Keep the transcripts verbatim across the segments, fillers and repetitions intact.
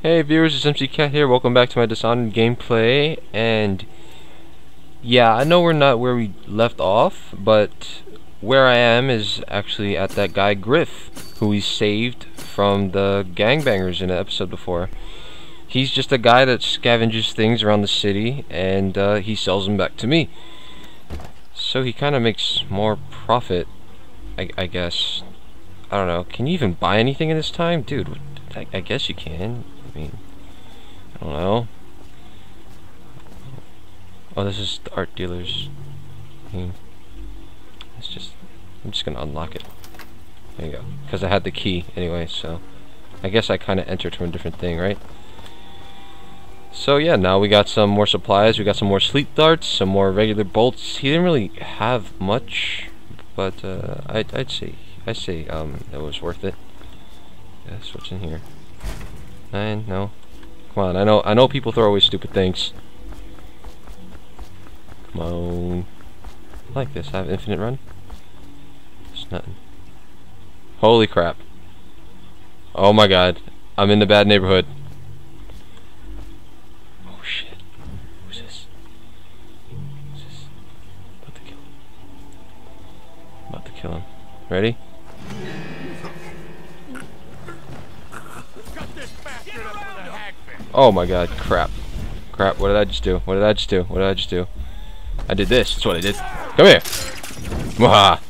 Hey viewers, it's M C Cat here. Welcome back to my Dishonored gameplay, and yeah, I know we're not where we left off, but where I am is actually at that guy Griff, who we saved from the gangbangers in the episode before. He's just a guy that scavenges things around the city, and uh, he sells them back to me. So he kind of makes more profit, I, I guess. I don't know. Can you even buy anything in this time? Dude, I, I guess you can. I mean, I don't know. Oh, this is the art dealers. It's just, I'm just gonna unlock it. There you go. Because I had the key anyway, so I guess I kind of entered from a different thing, right? So yeah, now we got some more supplies. We got some more sleep darts, some more regular bolts. He didn't really have much, but uh, I'd, I'd say, I say um, it was worth it. Yeah, what's in here? Nine? No. Come on. I know. I know people throw away stupid things. Come on. I like this. I have infinite run. It's nothing. Holy crap. Oh my god. I'm in the bad neighborhood. Oh shit. Who's this? Who's this? About to kill him. About to kill him. Ready? Oh my god. Crap. Crap. What did I just do? What did I just do? What did I just do? I did this. That's what I did. Come here. Mwaha.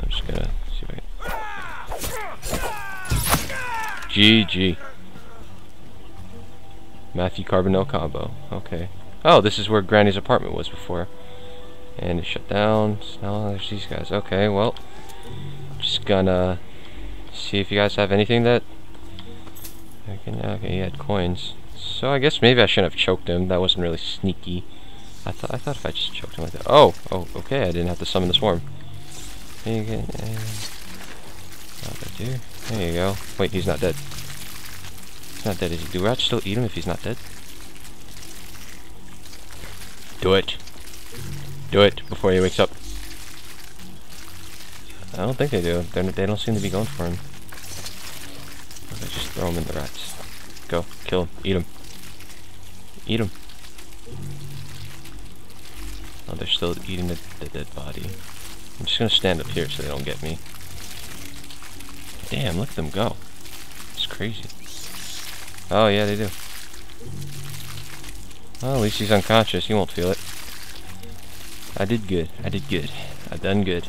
I'm just gonna see if I can. G G. Matthew Carbonell combo. Okay. Oh, this is where Granny's apartment was before. And it shut down. So now there's these guys. Okay, well. Just gonna see if you guys have anything that. I can, okay, he had coins. So I guess maybe I shouldn't have choked him. That wasn't really sneaky. I thought I thought if I just choked him like that. Oh, oh, okay. I didn't have to summon the swarm. There you go. There you go. Wait, he's not dead. He's not dead. Is he? Do rats still eat him if he's not dead? Do it. Do it before he wakes up. I don't think they do. They're, they don't seem to be going for him. Just throw him in the rats. Go. Kill him. Eat him. Eat him. Oh, they're still eating the, the dead body. I'm just gonna stand up here so they don't get me. Damn, look at them go. It's crazy. Oh, yeah, they do. Well, at least he's unconscious. He won't feel it. I did good. I did good. I done good.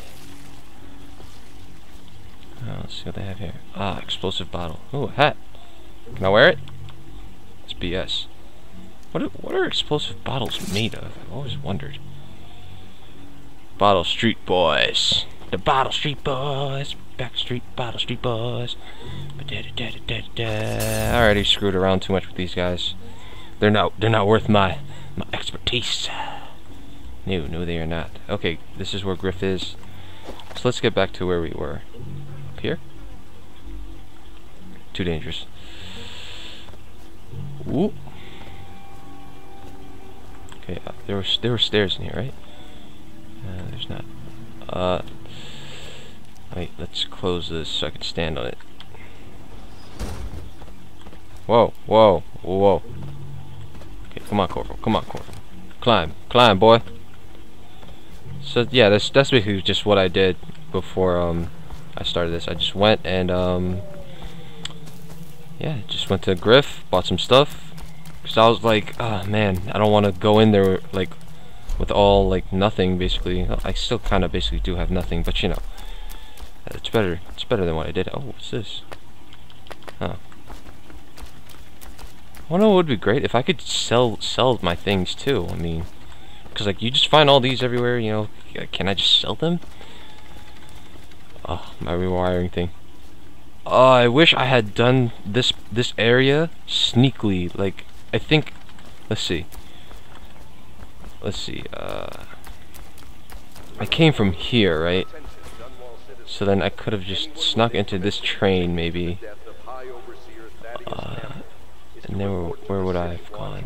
Oh, let's see what they have here. Ah, explosive bottle. Ooh, a hat. Can I wear it? It's B S. What are, what are explosive bottles made of? I've always wondered. Bottle Street Boys. The Bottle Street Boys. Backstreet Bottle Street Boys. I already screwed around too much with these guys. They're not. They're not worth my my expertise. No, no, they are not. Okay, this is where Griff is. So let's get back to where we were. Here? Too dangerous. Ooh. Okay, uh, there were there were stairs in here, right? Uh, there's not. Uh, wait, let's close this so I can stand on it. Whoa, whoa, whoa! Okay, come on, Corvo, come on, Corvo, climb, climb, boy. So yeah, that's that's basically just what I did before um. I started this. I just went and um, yeah, just went to Griff, bought some stuff, because I was like, ah, oh, man, I don't want to go in there like with all like nothing basically. I still kind of basically do have nothing, but you know, it's better. It's better than what I did. Oh, what's this? Huh. I know it would be great if I could sell sell my things too. I mean, because like you just find all these everywhere. You know, can I just sell them? Oh, my rewiring thing. Oh, I wish I had done this this area sneakily. Like, I think... Let's see. Let's see. Uh, I came from here, right? So then I could have just snuck into this train, maybe. Uh, and then where, where would I have gone?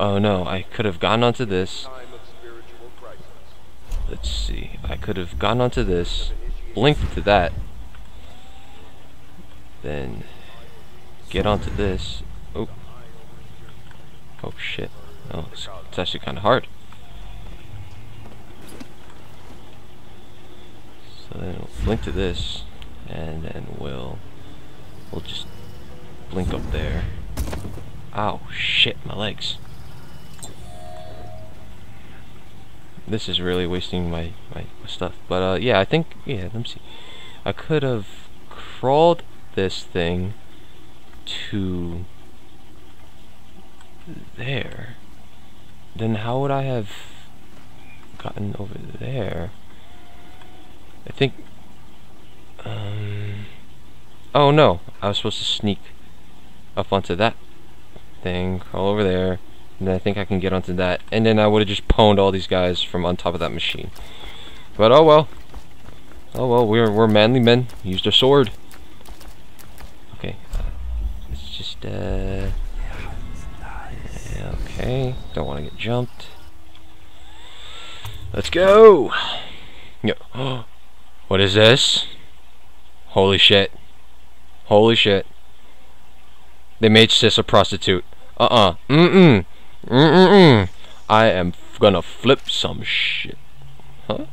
Oh no, I could have gone onto this. Let's see. I could have gone onto this, blinked to that, then get onto this. Oh. Oh shit. Oh, it's, it's actually kind of hard. So then we'll blink to this, and then we'll we'll just blink up there. Ow, shit, my legs. This is really wasting my, my stuff. But uh, yeah, I think, yeah, let me see. I could have crawled this thing to there. Then how would I have gotten over there? I think, um, oh no, I was supposed to sneak up onto that thing, crawl over there, and then I think I can get onto that, and then I would have just pwned all these guys from on top of that machine. But oh well, oh well, we're we're manly men. Used our sword. Okay, uh, it's just uh, yeah, okay. Don't want to get jumped. Let's go. Yeah. What is this? Holy shit. Holy shit. They made sis a prostitute. Uh-uh. Mm-mm. Mm-mm-mm. I am gonna flip some shit. Huh?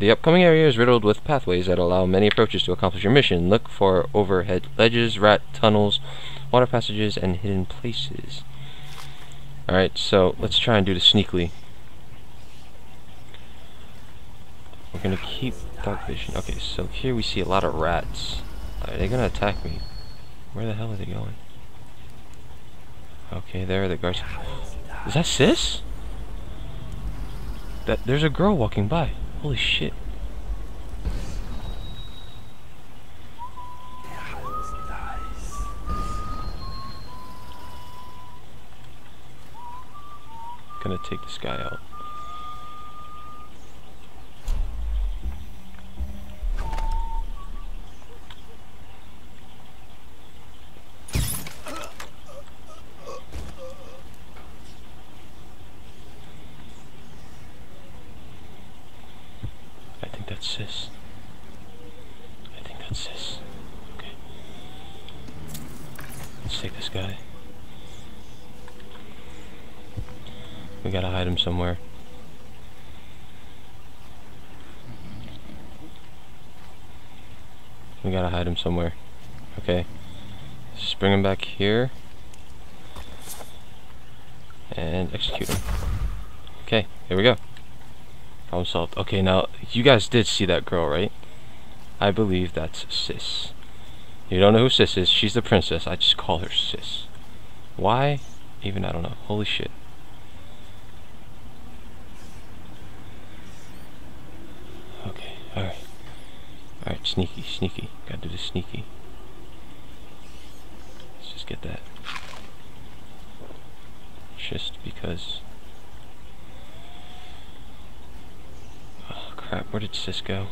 The upcoming area is riddled with pathways that allow many approaches to accomplish your mission. Look for overhead ledges, rat tunnels, water passages, and hidden places. Alright, so let's try and do this sneakily. We're gonna keep dark vision. Okay, so here we see a lot of rats. Are they gonna attack me? Where the hell are they going? Okay, there are the guards. Is that sis? That there's a girl walking by. Holy shit. Gonna take this guy out. Sis. I think that's sis. Okay. Let's take this guy. We gotta hide him somewhere. We gotta hide him somewhere. Okay. Let's just bring him back here. And execute him. Okay, here we go. Problem solved. Okay, now you guys did see that girl, right? I believe that's sis. You don't know who sis is. She's the princess. I just call her sis. Why? Even I don't know. Holy shit. Okay, alright. Alright, sneaky, sneaky. Gotta do this sneaky. Let's just get that. Just because. Crap, where did sis go?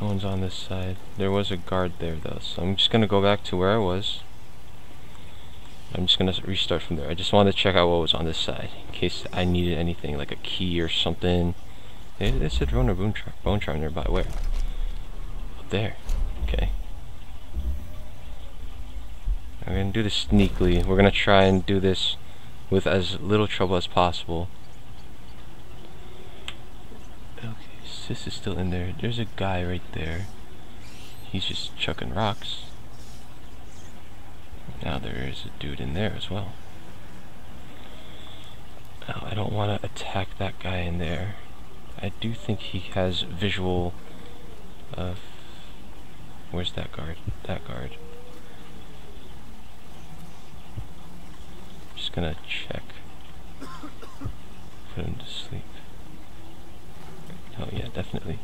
No one's on this side. There was a guard there though, so I'm just gonna go back to where I was. I'm just gonna restart from there. I just wanted to check out what was on this side in case I needed anything, like a key or something. They said drone or bone charm nearby. Where? Up there. Okay. We're gonna do this sneakily. We're gonna try and do this with as little trouble as possible. Okay, sis is still in there. There's a guy right there. He's just chucking rocks. Now there is a dude in there as well. Now I don't want to attack that guy in there. I do think he has visual of... Where's that guard? That guard. I'm just gonna check. Put him to sleep. Oh, yeah, definitely.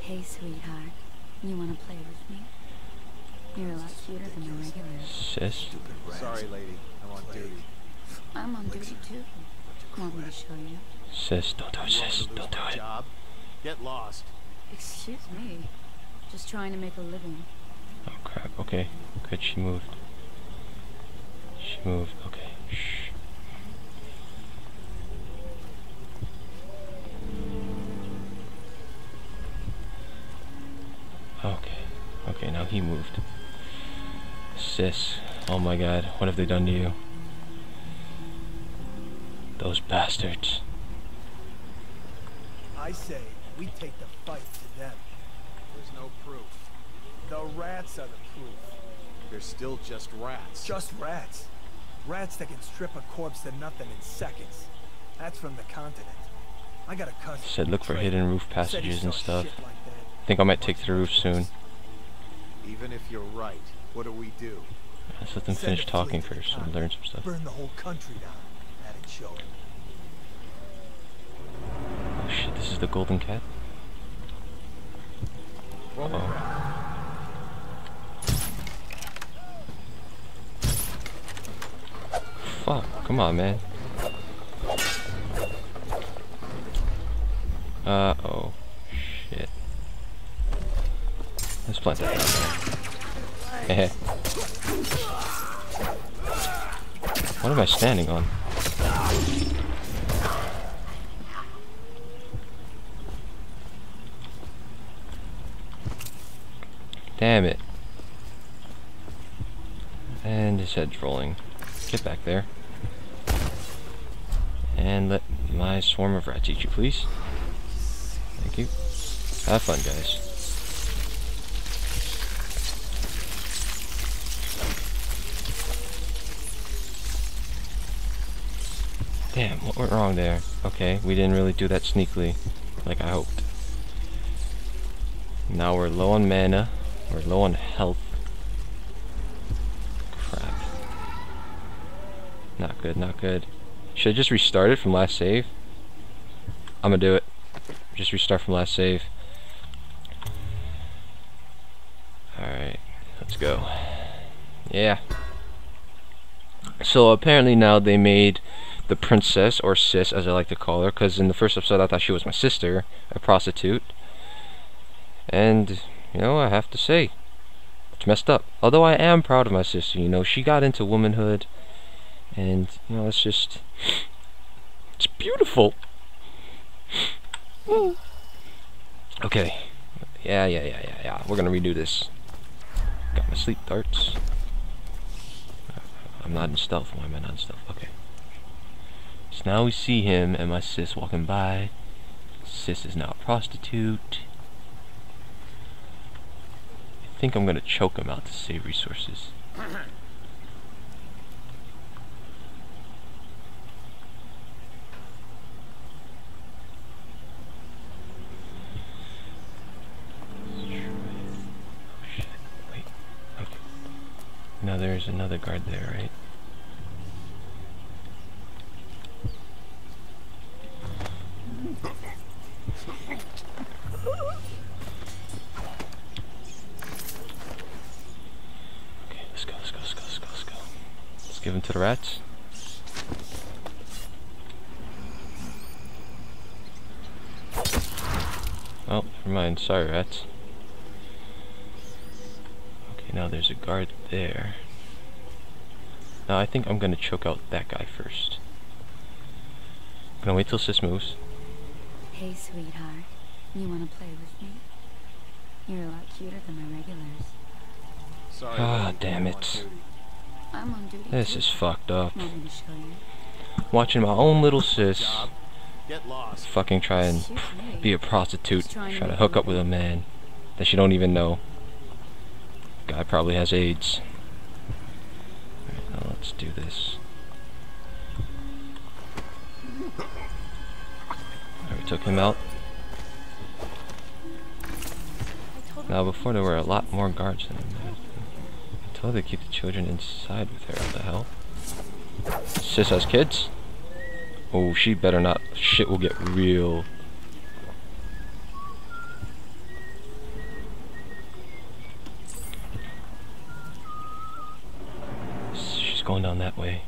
Hey, sweetheart, you wanna play with me? You're a lot cuter than the regular. Sis. Sorry, lady. I'm on duty. I'm on duty too. Want me to show you? Sis, don't do it. Sis, don't do it. Job? Get lost. Excuse me. Just trying to make a living. Oh crap. Okay. Good. She moved. She moved. Okay. Shh. Okay. Okay. Now he moved. Sis. Oh my God. What have they done to you? Those bastards. I say we take the fight to them. There's no proof. The rats are the proof. They're still just rats. Just rats. Rats that can strip a corpse to nothing in seconds. That's from the continent. I got a cousin. Said look for hidden roof passages and stuff. I think I might take to the roof soon. Even if you're right, what do we do? Let's let them finish talking first and learn some stuff. Burn the whole country down. That'd show it. Oh shit, this is the golden cat? Uh-oh. Fuck, come on, man. Uh oh. Shit. Let's plant that down there. Heh. What am I standing on? Damn it. And his head's rolling. Get back there. And let my swarm of rats eat you, please. Thank you. Have fun, guys. Damn, what went wrong there? Okay, we didn't really do that sneakily, like I hoped. Now we're low on mana. We're low on health. Crap. Not good, not good. Should I just restart it from last save? I'm gonna do it. Just restart from last save. Alright, let's go. Yeah. So apparently now they made the princess, or sis as I like to call her, because in the first episode I thought she was my sister, a prostitute. And, you know, I have to say, it's messed up. Although I am proud of my sister, you know, she got into womanhood. And, you know, it's just, it's beautiful. Mm. Okay. Yeah, yeah, yeah, yeah, yeah. We're gonna redo this. Got my sleep darts. I'm not in stealth. Why am I not in stealth? Okay. So now we see him and my sis walking by. Sis is now a prostitute. I think I'm gonna choke him out to save resources. Now there's another guard there, right? Okay, let's go, let's go, let's go, let's go, let's go. Let's give him to the rats. Oh, never mind, sorry rats. Now there's a guard there. Now I think I'm gonna choke out that guy first. I'm gonna wait till sis moves. Hey sweetheart, you wanna play with me? You're a lot cuter than my regulars. Sorry, ah, damn it. I'm on duty. This is fucked up. Watching my own little sis Get lost. fucking try and pff, be a prostitute, try to hook up with a man that she don't even know. Guy probably has AIDS. Alright, now let's do this. Alright, we took him out. Now before there were a lot more guards than that. I told her to keep the children inside with her, what the hell? Sis has kids? Oh, she better not. Shit will get real. going down that way.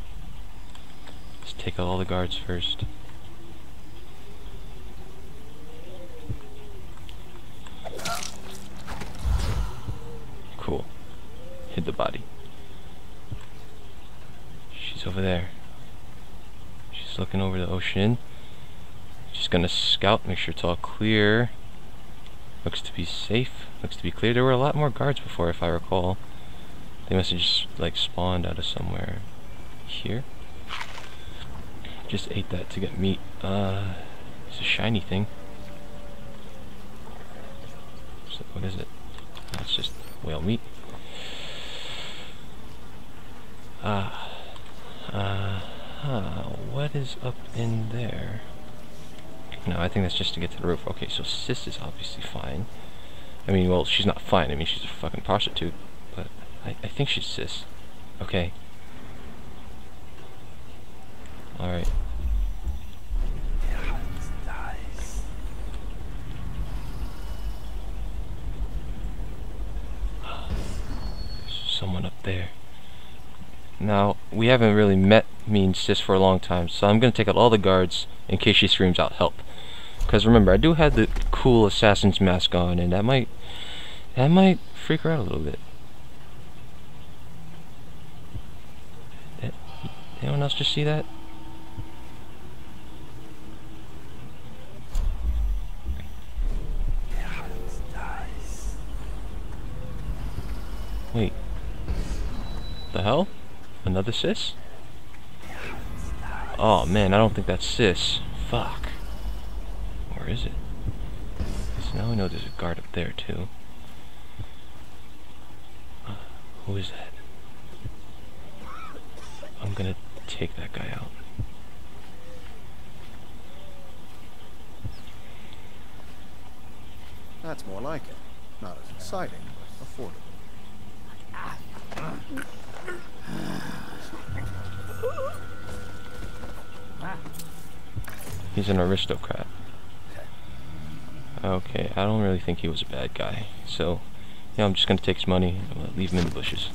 Let's take out all the guards first. Cool. Hit the body. She's over there. She's looking over the ocean. She's gonna scout, make sure it's all clear. Looks to be safe. Looks to be clear. There were a lot more guards before, if I recall. They must have just like spawned out of somewhere here. Just ate that to get meat. Uh, it's a shiny thing. So what is it? That's just whale meat. Ah, uh, uh huh. What is up in there? No, I think that's just to get to the roof. Okay, so Sis is obviously fine. I mean, well, she's not fine. I mean, she's a fucking prostitute. But I, I think she's Sis. Okay. Alright. There's someone up there. Now, we haven't really met me and Sis for a long time, so I'm going to take out all the guards in case she screams out, help. Because remember, I do have the cool assassin's mask on, and that might that might freak her out a little bit. That, anyone else just see that? Wait. What the hell? Another Sis? Oh man, I don't think that's Sis. Fuck. Where is it? So now I know there's a guard up there too. Uh, who is that? I'm gonna take that guy out. That's more like it. Not as exciting, but affordable. He's an aristocrat. Okay, I don't really think he was a bad guy. So, yeah, I'm just gonna take his money and leave him in the bushes.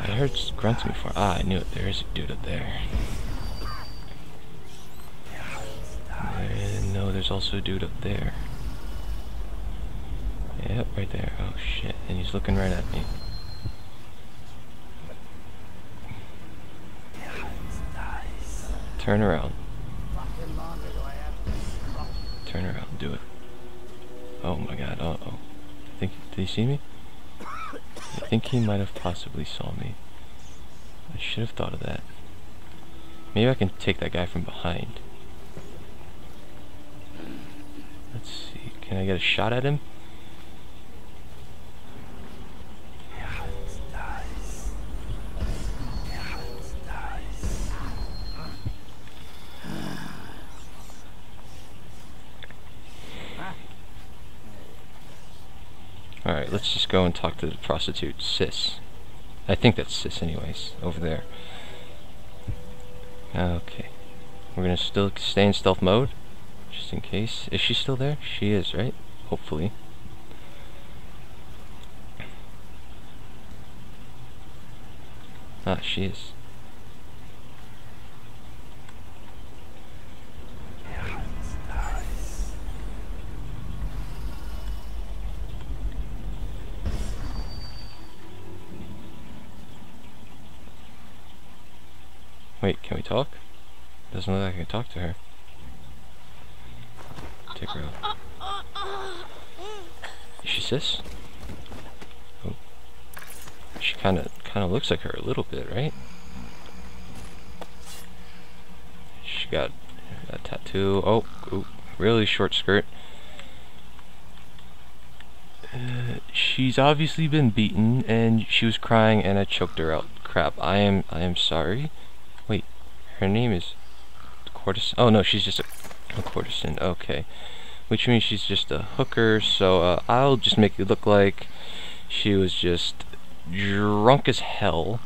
I heard grunts before. Ah, I knew it. There is a dude up there. And no, there's also a dude up there. Yep, right there. Oh shit, and he's looking right at me. Turn around. Turn around, do it. Oh my god, uh oh. I think, did he see me? I think he might have possibly saw me. I should have thought of that. Maybe I can take that guy from behind. Let's see, can I get a shot at him? Alright, let's just go and talk to the prostitute, Sis. I think that's Sis anyways, over there. Okay. We're gonna still stay in stealth mode, just in case. Is she still there? She is, right? Hopefully. Ah, she is. Wait, can we talk? Doesn't look like I can talk to her. Take her out. Is she Sis? Oh. She kinda kinda looks like her a little bit, right? She got a tattoo. Oh, ooh, really short skirt. Uh, she's obviously been beaten and she was crying and I choked her out. Crap, I am I am sorry. Her name is Cortisia. Oh no, she's just a, a courtesan. Okay, which means she's just a hooker. So uh, I'll just make it look like she was just drunk as hell,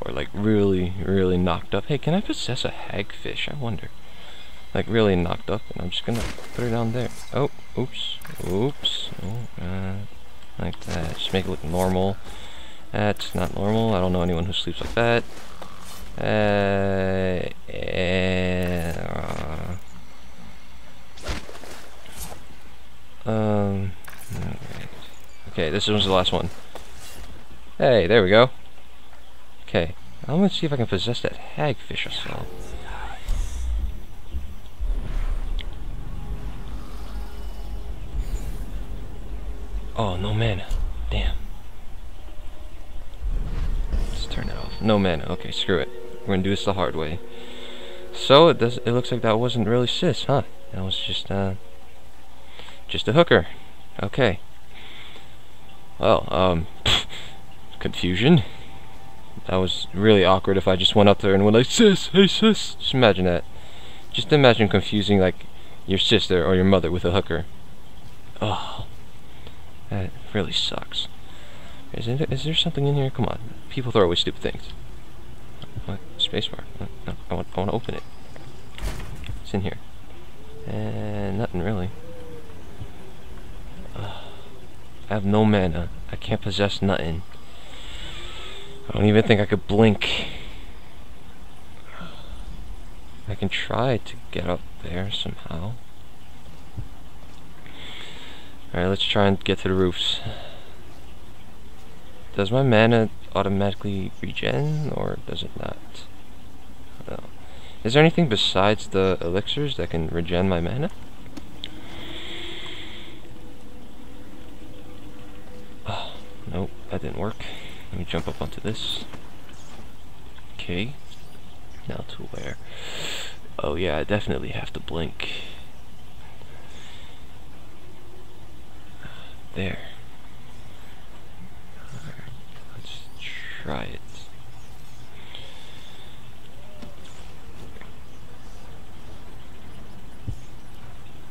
or like really, really knocked up. Hey, can I possess a hagfish? I wonder. Like really knocked up, and I'm just gonna put her down there. Oh, oops, oops. Oh, uh, like that. Just make it look normal. That's not normal. I don't know anyone who sleeps like that. Uh, uh, um. Right. Okay, this one's the last one. Hey, there we go. Okay, I'm gonna see if I can possess that hagfish or something. Oh, no mana. Damn. Let's turn it off. No mana. Okay, screw it. We're gonna do this the hard way. So it does. It looks like that wasn't really sis, huh? That was just uh, just a hooker. Okay. Well, um, confusion. That was really awkward. If I just went up there and went like, "Sis, hey sis," just imagine that. Just imagine confusing like your sister or your mother with a hooker. Oh. That really sucks. Is, it, is there something in here? Come on. People throw away stupid things. What? Spacebar. No, no, I, want, I want to open it. It's in here. And nothing really. Uh, I have no mana. I can't possess nothing. I don't even think I could blink. I can try to get up there somehow. Alright, let's try and get to the roofs. Does my mana automatically regen, or does it not? I don't know. Is there anything besides the elixirs that can regen my mana? Oh, nope, that didn't work. Let me jump up onto this. Okay. Now to where? Oh yeah, I definitely have to blink. There. Alright, let's try it.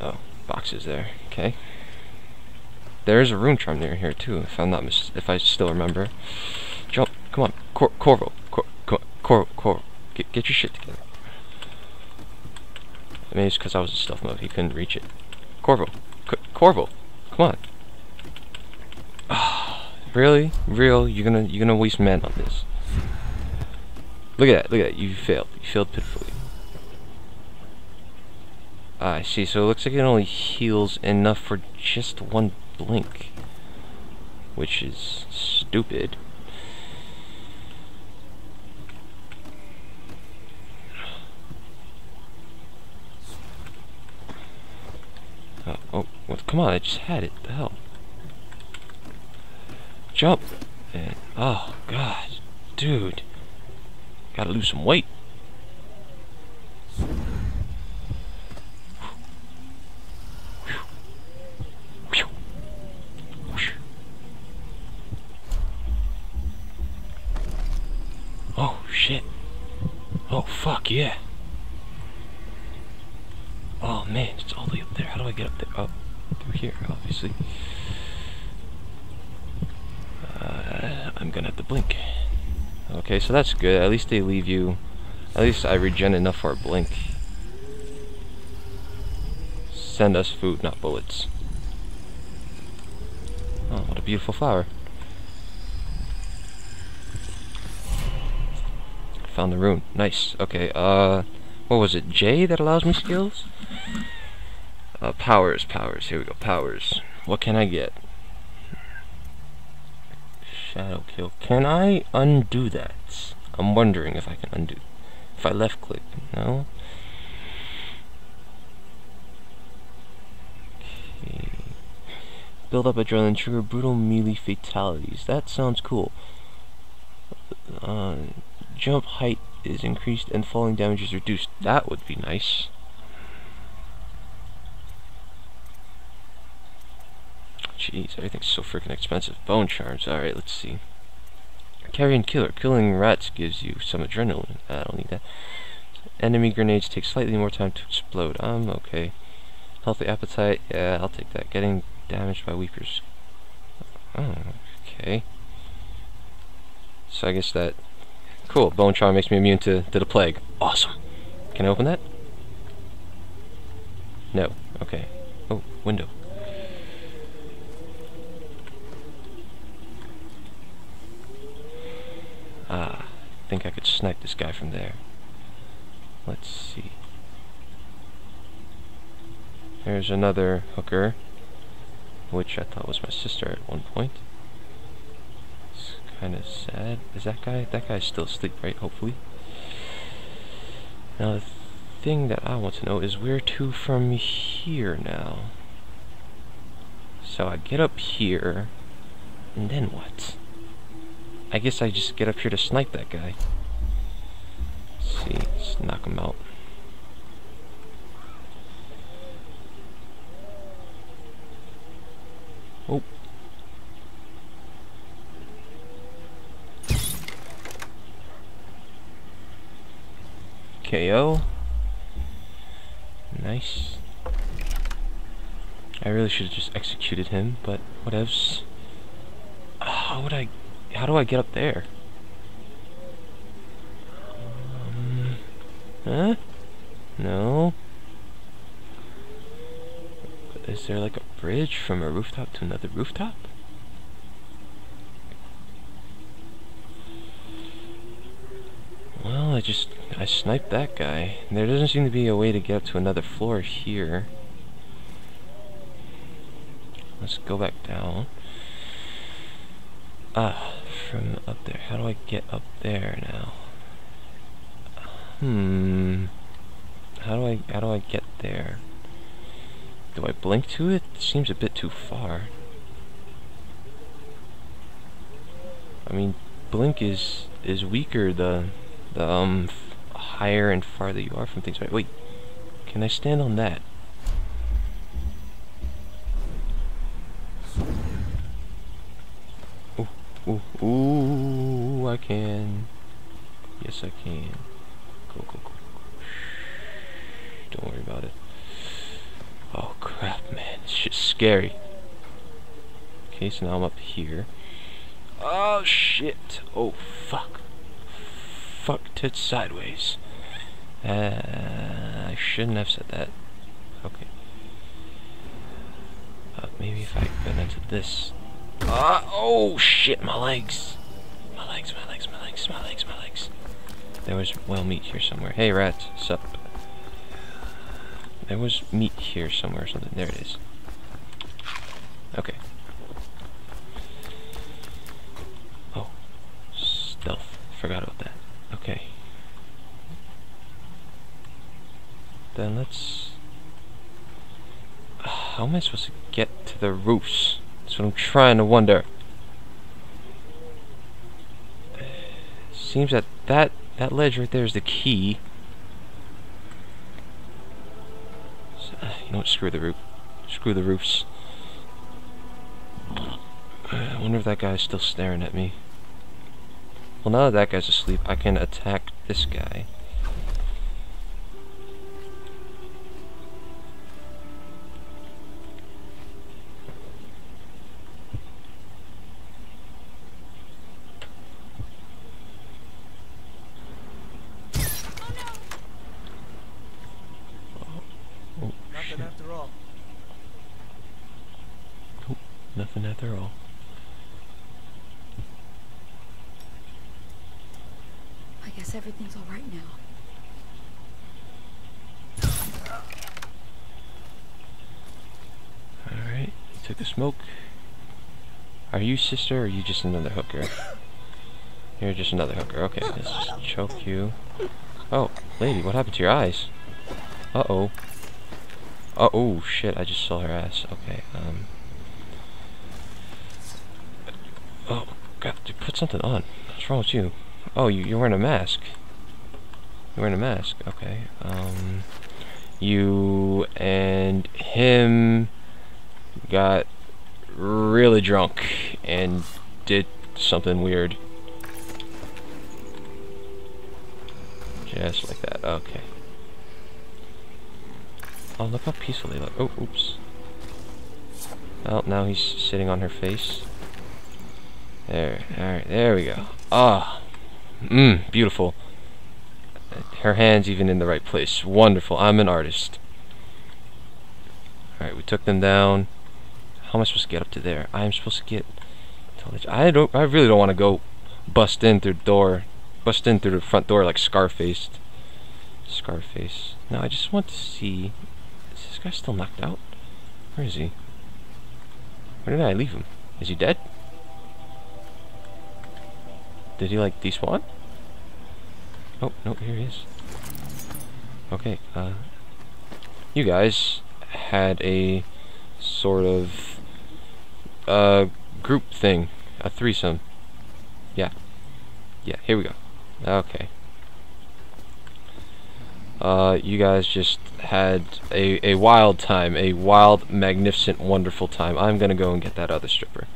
Oh, boxes there. Okay. There is a rune charm near here too, if I'm not mis if I still remember. Jump! Come on, Cor Corvo, Cor Corvo, Corvo, Corvo. Get, get your shit together. I mean, it's because I was in stealth mode. He couldn't reach it. Corvo, C Corvo, come on. Really? Real? You're gonna you're gonna waste mana on this. Look at that, look at that, you failed. You failed pitifully. Ah, I see, so it looks like it only heals enough for just one blink. Which is stupid. Oh, oh what, come on, I just had it, the hell. Jump and oh god, dude, gotta lose some weight. Whew. Whew. Whew. Oh shit! Oh fuck yeah! Oh man, it's all the way up there. How do I get up there? Oh, through here, obviously. I'm gonna have to blink. Okay, so that's good. At least they leave you. At least I regen enough for a blink. Send us food, not bullets. Oh, what a beautiful flower. Found the rune. Nice. Okay, uh. What was it? J that allows me skills? Uh, powers, powers. Here we go. Powers. What can I get? Shadow kill. Can I undo that? I'm wondering if I can undo. If I left click, no. Okay. Build up adrenaline, trigger brutal melee fatalities. That sounds cool. Uh, jump height is increased and falling damage is reduced. That would be nice. Jeez, everything's so freaking expensive. Bone shards. Alright, let's see. Carrion killer. Killing rats gives you some adrenaline. I don't need that. Enemy grenades take slightly more time to explode. Um, okay. Healthy appetite. Yeah, I'll take that. Getting damaged by weepers. Oh, okay. So I guess that... Cool. Bone shard makes me immune to, to the plague. Awesome. Can I open that? No. Okay. Oh, window. Ah, I think I could snipe this guy from there. Let's see. There's another hooker, which I thought was my sister at one point. It's kind of sad. Is that guy? That guy's still asleep, right? Hopefully. Now the thing that I want to know is where to from here now. So I get up here, and then what? I guess I just get up here to snipe that guy. Let's see, let's knock him out. Oh. K O. Nice. I really should have just executed him, but whatevs. How would I... How do I get up there? Um, huh? No. Is there like a bridge from a rooftop to another rooftop? Well, I just... I sniped that guy. There doesn't seem to be a way to get up to another floor here. Let's go back down. Ah, from up there. How do I get up there now? Hmm. How do I how do I get there? Do I blink to it? It seems a bit too far. I mean, blink is is weaker the the um f higher and farther you are from things. Wait, can I stand on that? Ooh, ooh, I can. Yes, I can. Go, go, go. Shh, don't worry about it. Oh, crap, man. It's just scary. Okay, so now I'm up here. Oh, shit. Oh, fuck. Fuck tits sideways. Uh, I shouldn't have said that. Okay. Uh, maybe if I got into this... Uh, oh shit, my legs. My legs, my legs, my legs, my legs, my legs. There was, well, meat here somewhere. Hey, rats, sup? There was meat here somewhere or something. There it is. Okay. Oh. Stealth. Forgot about that. Okay. Then let's... How am I supposed to get to the roofs? That's what I'm trying to wonder. Seems that that, that ledge right there is the key. So, uh, you know what? Screw the roof. Screw the roofs. Uh, I wonder if that guy's still staring at me. Well, now that that guy's asleep, I can attack this guy. Nothing after all. I guess everything's all right now. All right, took a smoke. Are you sister, or are you just another hooker? You're just another hooker. Okay, let's just choke you. Oh, lady, what happened to your eyes? Uh oh. Uh oh, shit! I just saw her ass. Okay, um. Oh, God, dude, put something on. What's wrong with you? Oh, you, you're wearing a mask. You're wearing a mask. Okay. Um, you and him got really drunk and did something weird. Just like that. Okay. Oh, look how peaceful they look. Oh, oops. Well, now he's sitting on her face. There, alright, there we go. Ah, mmm, beautiful. Her hand's even in the right place. Wonderful, I'm an artist. Alright, we took them down. How am I supposed to get up to there? I'm supposed to get... I don't. I really don't want to go bust in through the door, bust in through the front door like Scarface. Scarface. Now I just want to see, is this guy still knocked out? Where is he? Where did I leave him? Is he dead? Did he like despawn? Oh, no, here he is. Okay, uh, you guys had a sort of uh, group thing, a threesome. Yeah, yeah, here we go. Okay. Uh, you guys just had a, a wild time, a wild, magnificent, wonderful time. I'm gonna go and get that other stripper.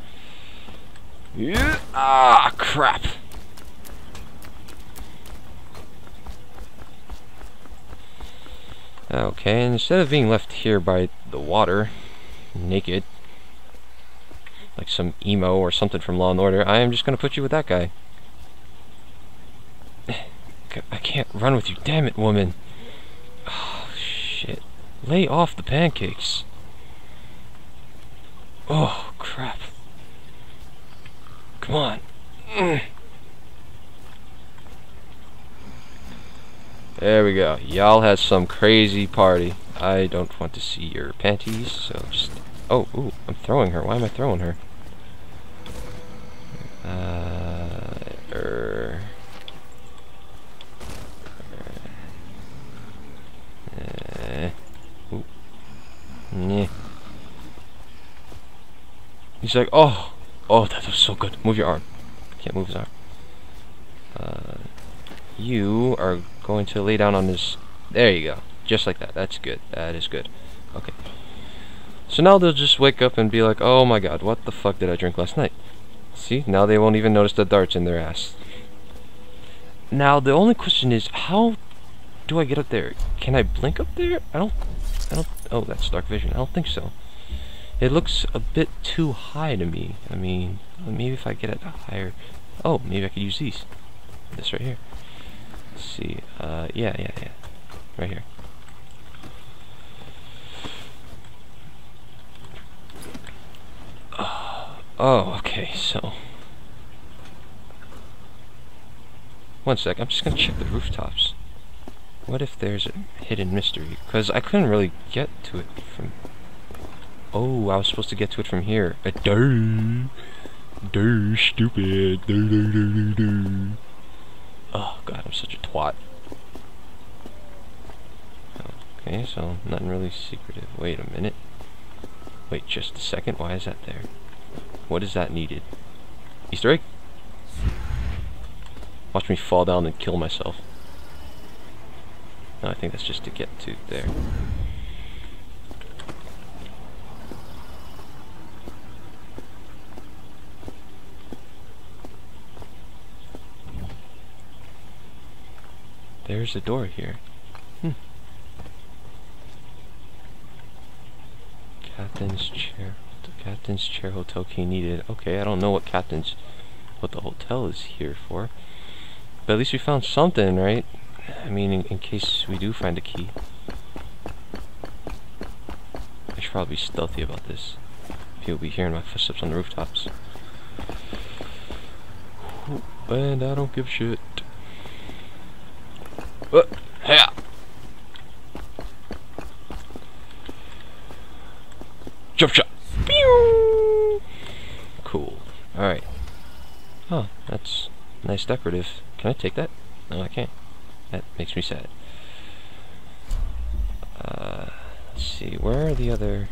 Yeah. Ah, crap! Okay, and instead of being left here by the water, naked, like some emo or something from Law and Order, I am just gonna put you with that guy. I can't run with you, damn it, woman! Oh, shit. Lay off the pancakes. Oh, crap. Come on. There we go. Y'all had some crazy party. I don't want to see your panties, so just... Oh, ooh, I'm throwing her. Why am I throwing her? Uh... Er... Uh, ooh. Nah. He's like, oh, oh, that was so good. Move your arm. Can't move his arm. Uh, you are going to lay down on this. There you go. Just like that. That's good. That is good. Okay. So now they'll just wake up and be like, oh my god, what the fuck did I drink last night? See? Now they won't even notice the darts in their ass. Now the only question is, how do I get up there? Can I blink up there? I don't... I don't... Oh, that's dark vision. I don't think so. It looks a bit too high to me. I mean, maybe if I get it higher... Oh, maybe I could use these. This right here. Let's see. Uh, yeah, yeah, yeah. Right here. Oh, okay, so... One sec, I'm just gonna check the rooftops. What if there's a hidden mystery? Because I couldn't really get to it from... Oh, I was supposed to get to it from here. Uh, duh! Duh, stupid! Duh, duh, duh, duh, duh. Oh, god, I'm such a twat. Okay, so nothing really secretive. Wait a minute. Wait just a second, why is that there? What is that needed? Easter egg? Watch me fall down and kill myself. No, I think that's just to get to there. There's a door here. Hmm. Captain's chair. The captain's chair hotel key needed. Okay, I don't know what captain's... what the hotel is here for. But at least we found something, right? I mean, in, in case we do find a key. I should probably be stealthy about this. People will be hearing my footsteps on the rooftops. And I don't give a shit. Uh, yeah. Jump shot. Pew! Cool. Alright. Oh, that's nice decorative. Can I take that? No, I can't. That makes me sad. Uh, let's see, where are the other...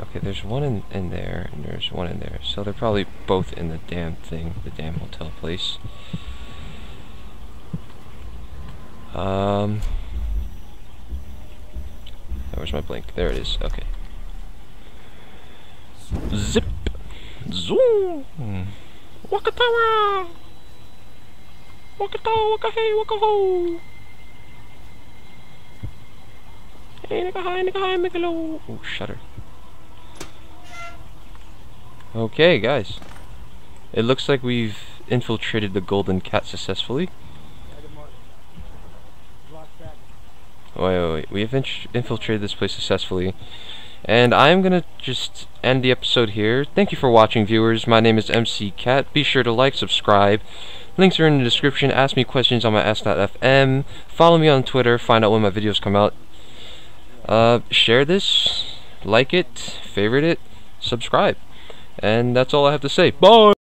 Okay, there's one in, in there, and there's one in there. So they're probably both in the damn thing, the damn hotel place. Um... Where's my blink? There it is, okay. Zip! Zoom! Wakatawa! Wakata, waka hey, waka ho! Hey, nigga hi, nigga hi, nigga low! Ooh, shudder. Okay, guys. It looks like we've infiltrated the Golden Cat successfully. Wait, wait, wait. We have infiltrated this place successfully. And I'm gonna just end the episode here. Thank you for watching, viewers. My name is M C Cat. Be sure to like, subscribe. Links are in the description. Ask me questions on my ask dot f m. Follow me on Twitter. Find out when my videos come out. Uh, share this. Like it. Favorite it. Subscribe. And that's all I have to say. Bye!